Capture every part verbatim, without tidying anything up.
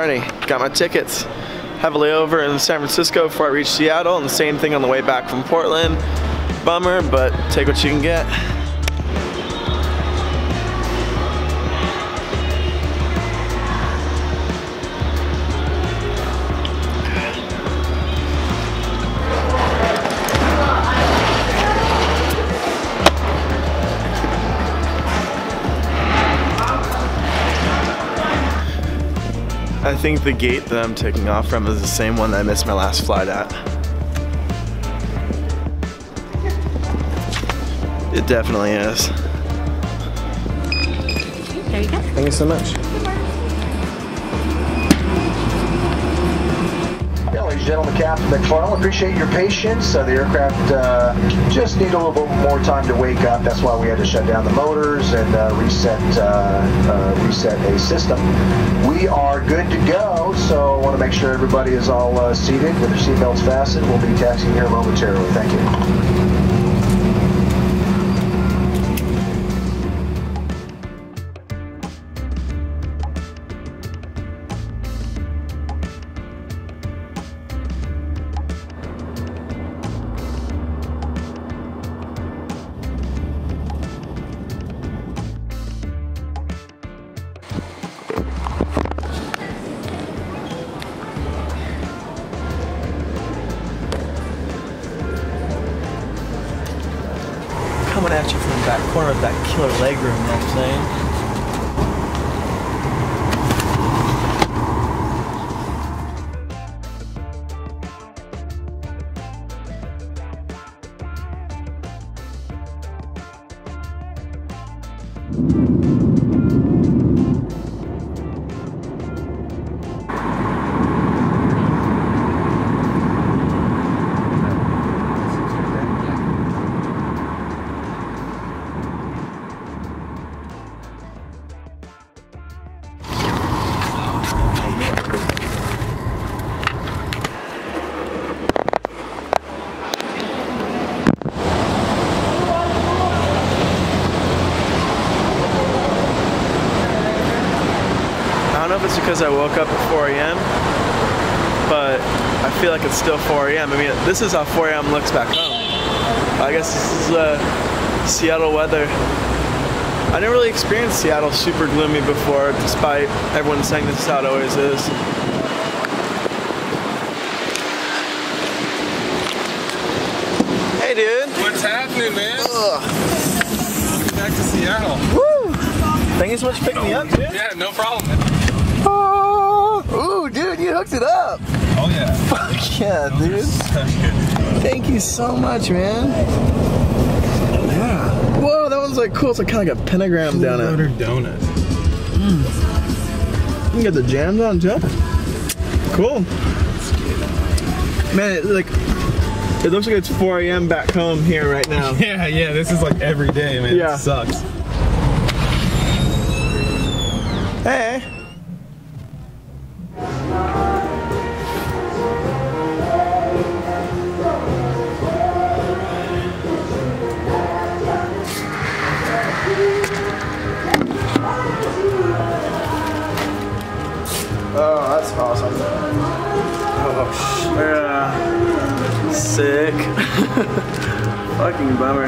Alrighty, got my tickets. Heavily over in San Francisco before I reach Seattle, and the same thing on the way back from Portland. Bummer, but take what you can get. I think the gate that I'm taking off from is the same one that I missed my last flight at. It definitely is. There you go. Thank you so much. Well, ladies and gentlemen, Captain McFarl, appreciate your patience. Uh, the aircraft uh, just need a little bit more time to wake up. That's why we had to shut down the motors and uh, reset uh, uh, reset a system. We are good to go, so I want to make sure everybody is all uh, seated with their seatbelts fastened. We'll be taxiing here momentarily. Thank you. Coming at you from the back corner of that killer leg room, you know what I'm saying? I don't know if it's because I woke up at four A M, but I feel like it's still four A M I mean, this is how four A M looks back home. I guess this is uh, Seattle weather. I never really experienced Seattle super gloomy before, despite everyone saying this is how it always is. Hey, dude. What's happening, man? Ugh. Back to Seattle. Woo! Thank you so much for picking me up, dude. Yeah, no problem, man. Oh, ooh, dude, you hooked it up. Oh, yeah. Fuck yeah, dude. Thank you so much, man. Yeah. Whoa, that one's like cool. It's like kind of like a pentagram donut. Two-loader donut. Mm. You can get the jams on top. Cool. Man, it, like, it looks like it's four A M back home here right now. Yeah, yeah, this is like every day, man. Yeah. It sucks. Hey. Oh, that's awesome. Oh, shit. Yeah. Sick. Fucking bummer.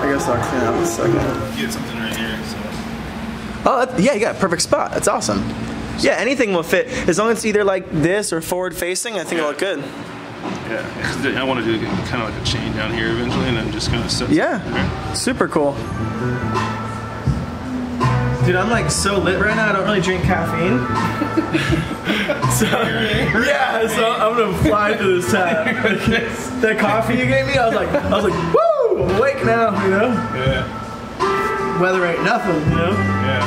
I guess I'll clean up in a second. You had something right here. So. Oh, yeah, you got a perfect spot. That's awesome. Yeah, anything will fit. As long as it's either like this or forward facing, I think yeah. It'll look good. Yeah, I want to do kind of like a chain down here eventually, and I'm just going to set it. Yeah, super cool. Dude, I'm like so lit right now, I don't really drink caffeine. So, yeah, so I'm gonna fly through this time. That coffee you gave me, I was like, I was like, woo, I'm awake now, you know? Yeah. Weather ain't nothing, you know? Yeah.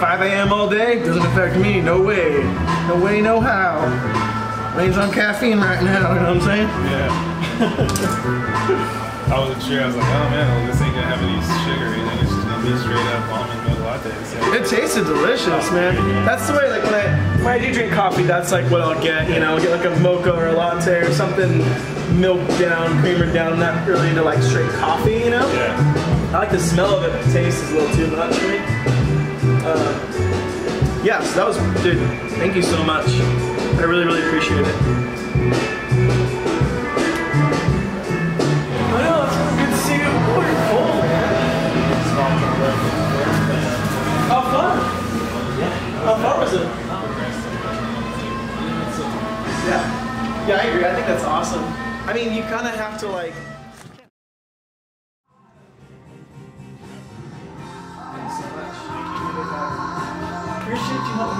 five A M all day, doesn't affect me, no way. No way, no how. Wayne's on caffeine right now, you know what I'm saying? Yeah. I wasn't sure, I was like, oh man, well, this ain't gonna have any sugar or anything. It's just straight up almond milk lattes. It tasted delicious, man. That's the way, like when I when I do drink coffee, that's like what I'll get. You know, I'll get like a mocha or a latte or something, milk down, creamer down. I'm not really into like straight coffee, you know. Yeah. I like the smell of it, but the taste is a little too much for me. Uh, yes, that was, dude, thank you so much. I really, really appreciate it. I know, it's good to see you. Oh, you're cold. How fun? How far was it? Yeah. Yeah, I agree. I think that's awesome. I mean, you kind of have to, like... Alright,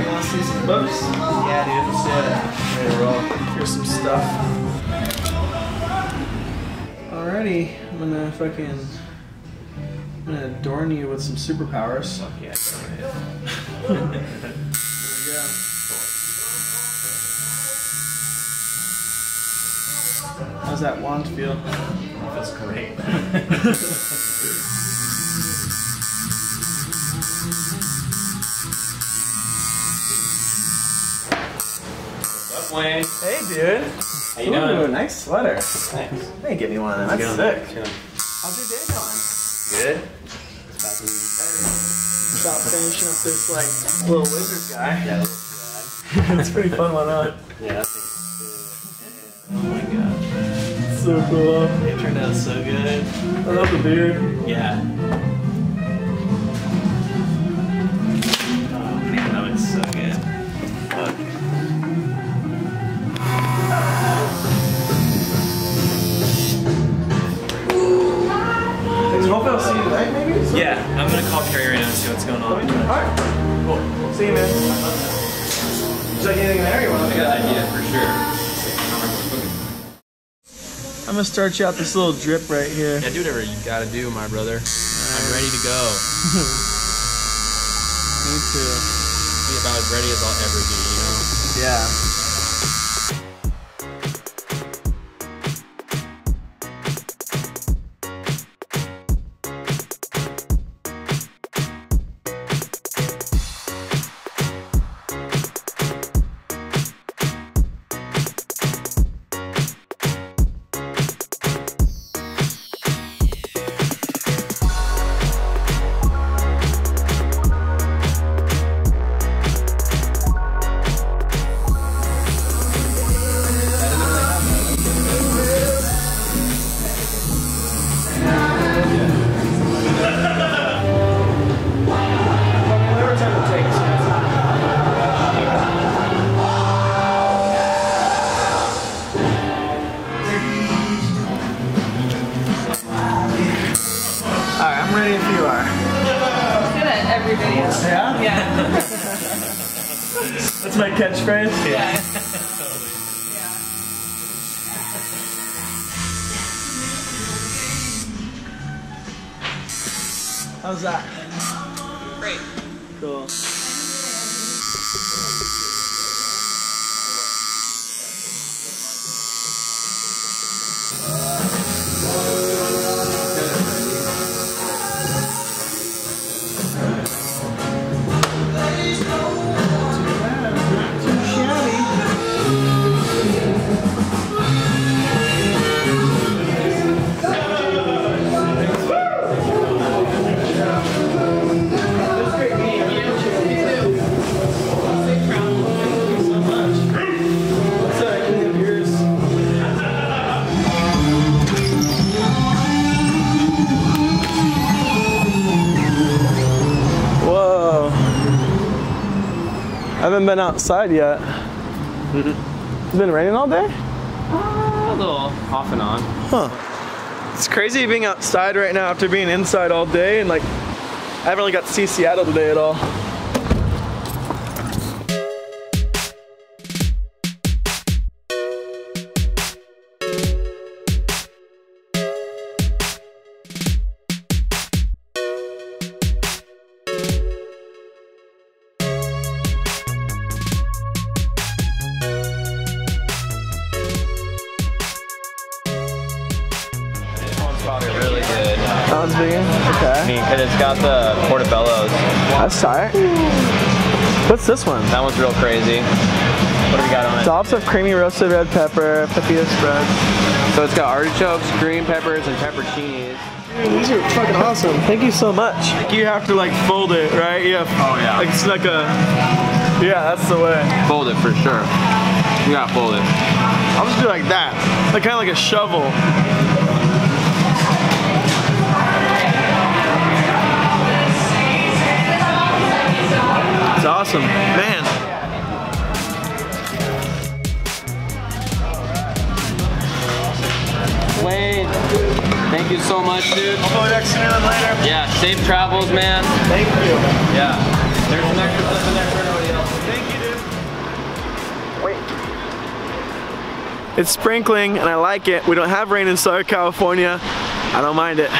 you want to see some books? Yeah, dude, let's do it. There we go. Here's some stuff. Alrighty, I'm gonna fucking... I'm gonna adorn you with some superpowers. Fuck yeah, go ahead. There we go. How's that wand feel? It feels great. Wayne. Hey, dude. How you Ooh, doing? Nice sweater. Thanks. Hey, get me one of them. That's sick. Chilling. How's your day going? Good. About to Stop finishing up this like little wizard guy. Yeah, that that's pretty fun, why not? Yeah, that thing's good. Oh my god. So cool. It turned out so good. I love the beard. Yeah. Oh man, that looks so good. Look. Yeah, I'm gonna call Carrie right now and see what's going on. Alright, cool. See you, man. Is there anything there you want to do? I got an idea for sure. I'm gonna start you out this little drip right here. Yeah, do whatever you gotta do, my brother. Right. I'm ready to go. Me too. Be about as ready as I'll ever be, you know? Yeah. Yeah? Yeah. That's my catchphrase? Yeah. Yeah. How's that? Great. Cool. Been outside yet. Mm-hmm. It's been raining all day? Uh, a little off and on. Huh. It's crazy being outside right now after being inside all day, and like, I haven't really got to see Seattle today at all. Sounds vegan? Okay. I mean, because it's got the portobellos. That's tight. What's this one? That one's real crazy. What do we got on it? Dollops of creamy roasted red pepper, pepita spread. So it's got artichokes, green peppers, and pepperoncinis. Dude, these are fucking awesome. Thank you so much. You have to like fold it, right? Yeah. Oh yeah. Like it's like a, yeah, that's the way. Fold it for sure. You gotta fold it. I'll just do like that. Like kind of like a shovel. It's awesome, man. Wade, thank you so much, dude. I'll go next to you later. Yeah, safe travels, man. Thank you. Yeah. There's an extra clip in there for everybody else. Thank you, dude. Wait. It's sprinkling, and I like it. We don't have rain in Southern California. I don't mind it.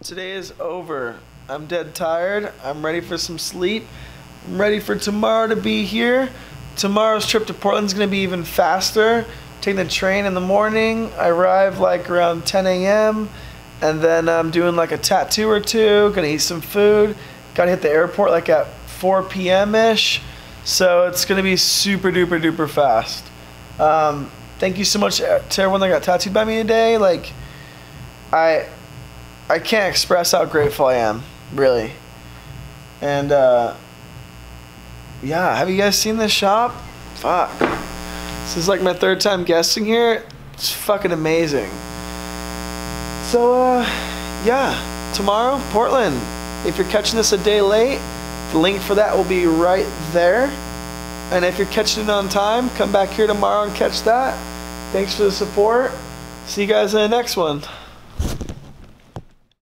Today is over. I'm dead tired. I'm ready for some sleep. I'm ready for tomorrow to be here. Tomorrow's trip to Portland's gonna be even faster. Taking the train in the morning. I arrive like around ten A M and then I'm doing like a tattoo or two. Gonna eat some food. Gotta hit the airport like at four P M ish. So it's gonna be super duper duper fast. Um, thank you so much to everyone that got tattooed by me today. Like, I. I can't express how grateful I am, really. And, uh, yeah, have you guys seen this shop? Fuck. This is like my third time guesting here. It's fucking amazing. So, uh, yeah, tomorrow, Portland. If you're catching this a day late, the link for that will be right there. And if you're catching it on time, come back here tomorrow and catch that. Thanks for the support. See you guys in the next one.